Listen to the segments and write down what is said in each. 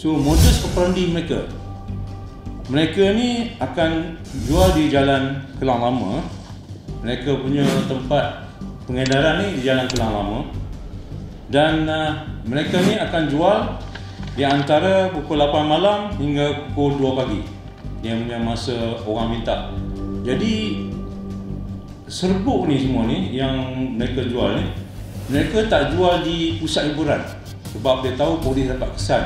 So modus operandi mereka ni akan jual di Jalan Klang Lama. Mereka punya tempat pengedaran ni di Jalan Klang Lama. Dan mereka ni akan jual di antara pukul 8 malam hingga pukul 2 pagi. Dia punya masa orang minta. Jadi serbuk ni semua ni yang mereka jual ni, mereka tak jual di pusat hiburan. Sebab dia tahu polis dapat kesan,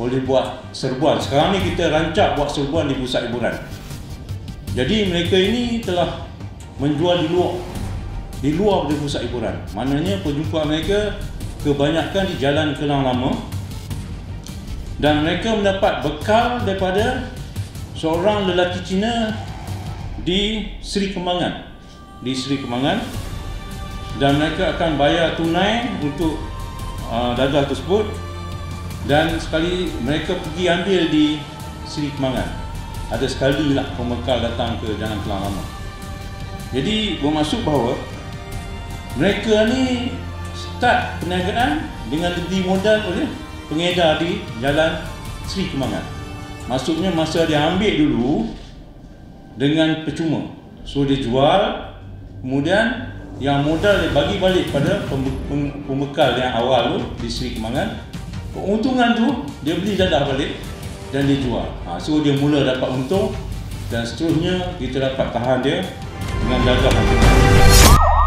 boleh buat serbuan. Sekarang ni kita rancak buat serbuan di pusat hiburan. Jadi mereka ini telah menjual di luar dari pusat hiburan. Maknanya perjumpaan mereka kebanyakan di Jalan Klang Lama, dan mereka mendapat bekal daripada seorang lelaki Cina di Seri Kembangan. Dan mereka akan bayar tunai untuk dadah tersebut. Dan sekali mereka pergi ambil di Seri Kembangan, ada sekali lah pembekal datang ke Jalan Klang Lama. Jadi bermaksud bahawa mereka ni start perniagaan dengan dimodal oleh pengedar di Jalan Seri Kembangan. Maksudnya masa dia ambil dulu dengan percuma. So dia jual, kemudian yang modal dia bagi balik pada pembekal yang awal tu di Seri Kembangan. Keuntungan tu dia beli dadah balik dan dia jual. So dia mula dapat untung, dan seterusnya kita dapat tahan dia dengan dadah.